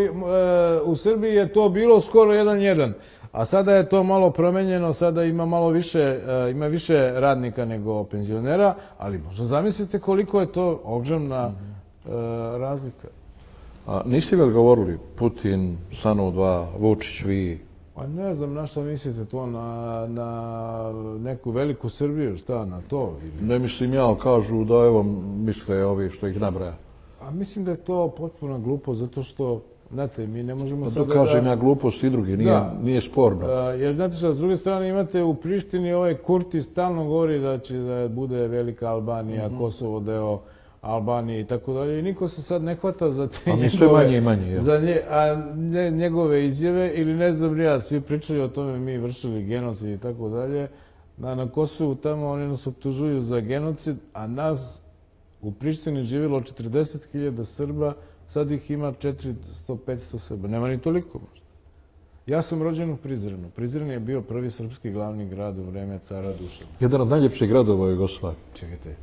U Srbiji je to bilo skoro jedan jedan. A sada je to malo promenjeno, sada ima malo više, ima više radnika nego penzionera, ali možda zamislite koliko je to ogromna razlika. Niste li govorili Putin, S A N O dva, Vučić, vi? Pa ne znam na što mislite to, na neku veliku Srbiju, šta na to? Ne mislim ja, kažu da evo misle ovi što ih nabraja. A mislim da je to potpuno glupo, zato što, znate, mi ne možemo sada da... Da kažem ja glupost i drugi, nije sporno. Jer znate što, s druge strane imate u Prištini ovaj Kurti stalno govori da će da bude velika Albanija, Kosovo deo Albanije i tako dalje. I niko se sad ne hvata za te njegove izjave ili ne znam ja, svi pričali o tome, mi vršili genocid i tako dalje. Na Kosovu tamo oni nas optužuju za genocid, a nas u Prištini živilo četrdeset hiljada Srba, sad ih ima četiristo do petsto Srba. Nema ni toliko možda. Ja sam rođen u Prizrenu. Prizren je bio prvi srpski glavni grad u vreme cara Dušana. Jedan od najljepših gradova u Jugoslaviji. Čekajte.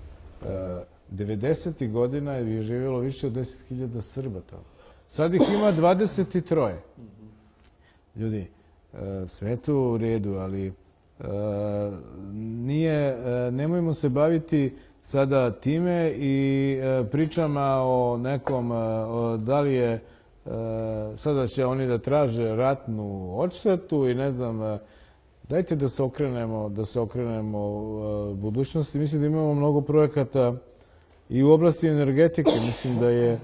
devedesetih godina je živjelo više od deset hiljada Srba tamo. Sad ih ima dvadeset tri. Ljudi, sve je to u redu, ali nemojmo se baviti sada time i pričama o nekom, da li je, sada će oni da traže ratnu odštetu i ne znam, Dajte da se okrenemo, da se okrenemo budućnosti. Mislim da imamo mnogo projekata i u oblasti energetike. Mislim da je,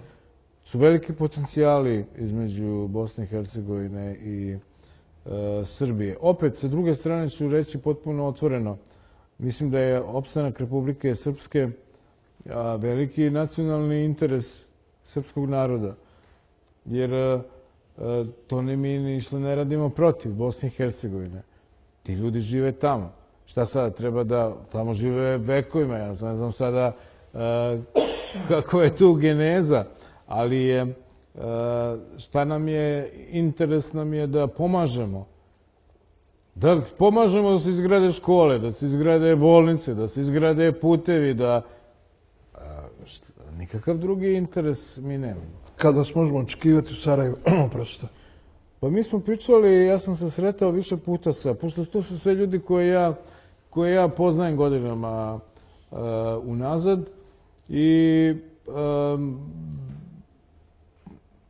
su veliki potencijali između Bosne i Hercegovine i Srbije. Opet, sa druge strane ću reći potpuno otvoreno. Mislim da je opstanak Republike Srpske veliki nacionalni interes srpskog naroda. Jer to ne mi ništa ne radimo protiv Bosne i Hercegovine. Ti ljudi žive tamo. Šta sada? Treba da tamo žive vekovima. Ja ne znam sada kako je tu geneza, ali je šta nam je, interes nam je da pomažemo. Da pomažemo da se izgrade škole, da se izgrade bolnice, da se izgrade putevi, da nikakav drugi interes mi nemamo. Kada vas možemo očekivati u Sarajevu? Prosto. Pa mi smo pričali, ja sam se sretao više puta sa, pošto to su sve ljudi koje ja, koje ja poznajem godinama uh, unazad. I um,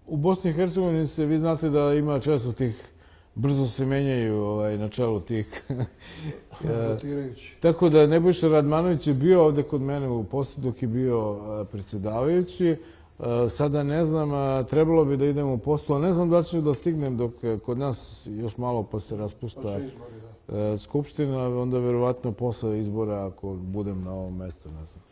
u Bosni i Hercegovini se, vi znate da ima često tih, brzo se menjaju ovaj, na čelu tih. Tako da Nebojša Radmanović je bio ovdje kod mene u postu dok je bio predsjedavajući. Sada ne znam, trebalo bi da idem u poslu, a ne znam da ću da stignem dok kod nas još malo pa se raspušta Skupština, onda verovatno posle izbora ako budem na ovom mjestu, ne znam.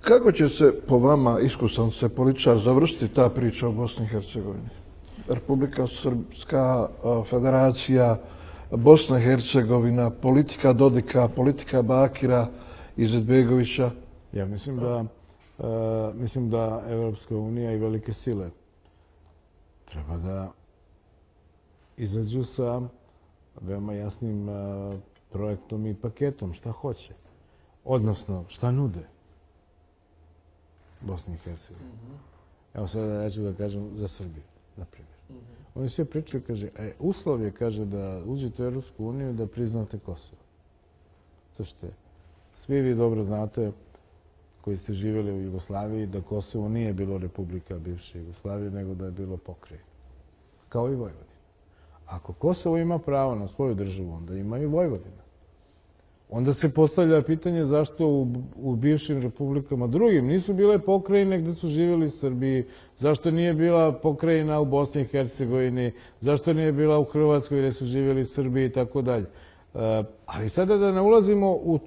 Kako će se po vama, iskusan se političar, završiti ta priča o Bosni i Hercegovini? Republika Srpska, Federacija, Bosna i Hercegovina, politika Dodika, politika Bakira, Izetbegovića? Ja mislim da Uh, mislim da Evropska unija i velike sile treba da izađu sa veoma jasnim uh, projektom i paketom šta hoće. Odnosno, šta nude Bosni i Hercegovini. Mm-hmm. Evo sada ja ću da kažem za Srbiju, na primjer. Mm-hmm. Oni sve pričaju, kaže, e, uslov je, kaže, da uđete u Evropsku uniju da priznate Kosovo. Slušajte, svi vi dobro znate koji ste živjeli u Jugoslaviji, da Kosovo nije bilo republika bivše Jugoslavije, nego da je bilo pokrajina. Kao i Vojvodina. Ako Kosovo ima pravo na svoju državu, onda ima i Vojvodina. Onda se postavlja pitanje zašto u, u bivšim republikama drugim nisu bile pokrajine gdje su živjeli Srbiji, zašto nije bila pokrajina u Bosni i Hercegovini, zašto nije bila u Hrvatskoj gdje su živjeli Srbiji i tako dalje. Ali sada da ne ulazimo u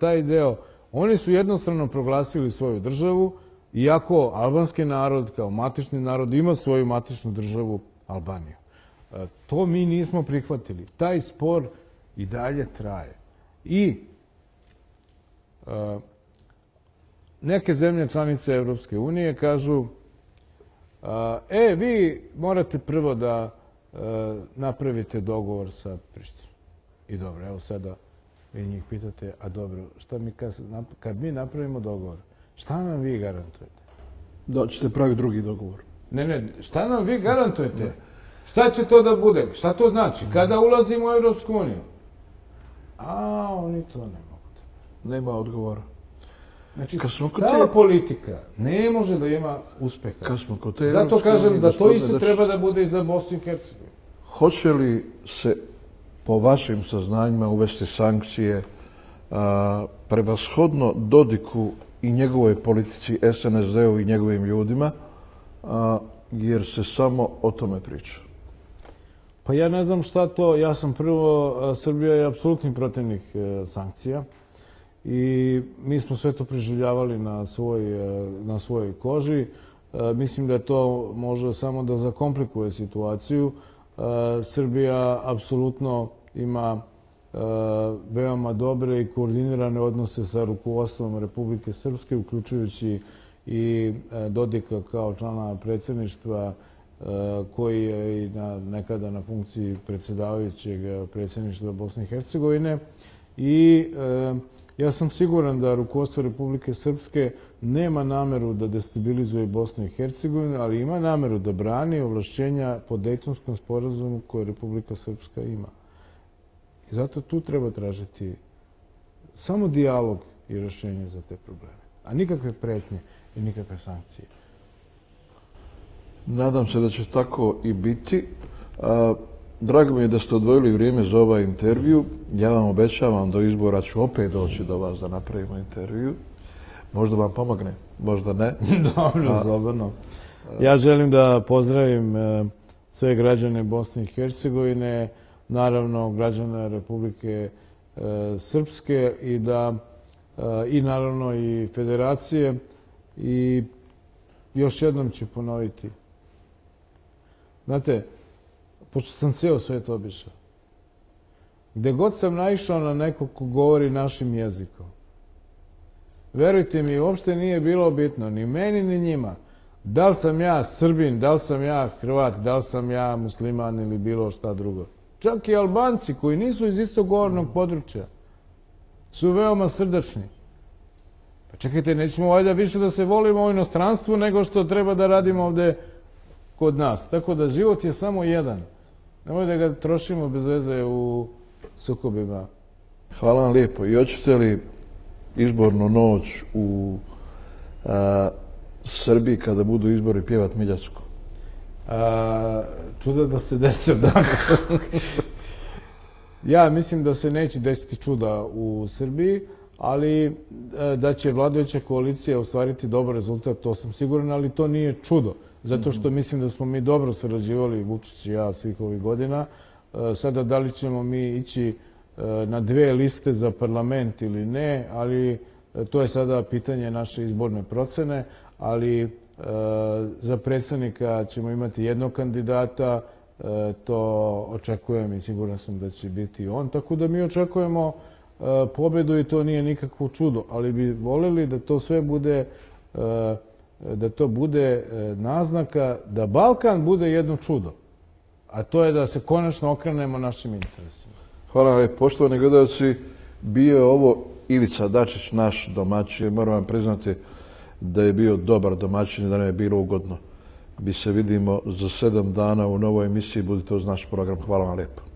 taj deo, oni su jednostrano proglasili svoju državu, iako albanski narod kao matični narod ima svoju matičnu državu, Albaniju. To mi nismo prihvatili. Taj spor i dalje traje. I neke zemlje članice Evropske unije kažu e, vi morate prvo da napravite dogovor sa Prištinom. I dobro, evo sada vi njih pitate, a dobro, šta mi kad, kad mi napravimo dogovor, šta nam vi garantujete? Da ćete praviti drugi dogovor. Ne, ne, šta nam vi garantujete? Šta će to da bude? Šta to znači? Kada ulazimo u Evropsku uniju? A, oni to ne mogu. Nema odgovora. Znači, ta politika ne može da ima uspeha. Zato kažem da to isto treba da bude i za Bosnu i Hercegovinu. Hoće li se po vašim saznanjima uvesti sankcije a, prevashodno Dodiku i njegovoj politici, S N S D-u i njegovim ljudima, a, jer se samo o tome priča? Pa ja ne znam šta to. Ja sam prvo, a, Srbija je apsolutni protivnik e, sankcija i mi smo sve to preživljavali na svoj, e, na svojoj koži. E, mislim da to može samo da zakomplikuje situaciju. Srbija apsolutno ima veoma dobre i koordinirane odnose sa rukovodstvom Republike Srpske, uključujući i Dodika kao člana predsjedništva koji je nekada na funkciji predsjedavajućeg predsjedništva Bosne i Hercegovine. I ja sam siguran da rukovodstvo Republike Srpske nema nameru da destabilizuje Bosnu i Hercegovinu, ali ima nameru da brani ovlašćenja po Dejtonskom sporazumu koje Republika Srpska ima. I zato tu treba tražiti samo dijalog i rješenje za te probleme, a nikakve pretnje i nikakve sankcije. Nadam se da će tako i biti. Drago mi je da ste odvojili vrijeme za ovaj intervju. Ja vam obećavam do izbora ću opet doći do vas da napravimo intervju. Možda vam pomogne, možda ne. Dobro, slobodno. Ja želim da pozdravim sve građane Bosne i Hercegovine, naravno građana Republike Srpske i da i naravno i federacije. I još jednom ću ponoviti. Znate, pošto sam cijelo svijet obišao, gde god sam naišao na nekog ko govori našim jezikom, verujte mi, uopšte nije bilo bitno ni meni ni njima. Da li sam ja Srbin, da li sam ja Hrvat, da li sam ja musliman ili bilo šta drugo. Čak i Albanci koji nisu iz istog govornog područja su veoma srdačni. Pa čekajte, nećemo valjda više da se volimo u inostranstvu nego što treba da radimo ovde kod nas. Tako da život je samo jedan. Nemoj da ga trošimo bez veze u sukobima. Hvala vam lijepo. I hoćete li izbornu noć u Srbiji, kada budu izbori, pjevat Miljacku? Čuda da se desi, dakle. Ja mislim da se neće desiti čuda u Srbiji, ali da će vladajuća koalicija ostvariti dobar rezultat, to sam siguran, ali to nije čudo. Zato što mislim da smo mi dobro sarađivali, Vučić i ja, svih ovih godina. Sada da li ćemo mi ići na dve liste za parlament ili ne, ali to je sada pitanje naše izborne procene, ali za predsjednika ćemo imati jednog kandidata, to očekujem i siguran sam da će biti on, tako da mi očekujemo pobjedu i to nije nikakvo čudo, ali bi voljeli da to sve bude, da to bude naznaka da Balkan bude jedno čudo, a to je da se konačno okrenemo našim interesima. Hvala vam, poštovani gledalci, bio je ovo Ivica Dačić, naš domaćin. Moram vam priznati da je bio dobar domaćin i da nam je bilo ugodno. Mi se vidimo za sedam dana u novoj emisiji. Budite uz naš program. Hvala vam lijepo.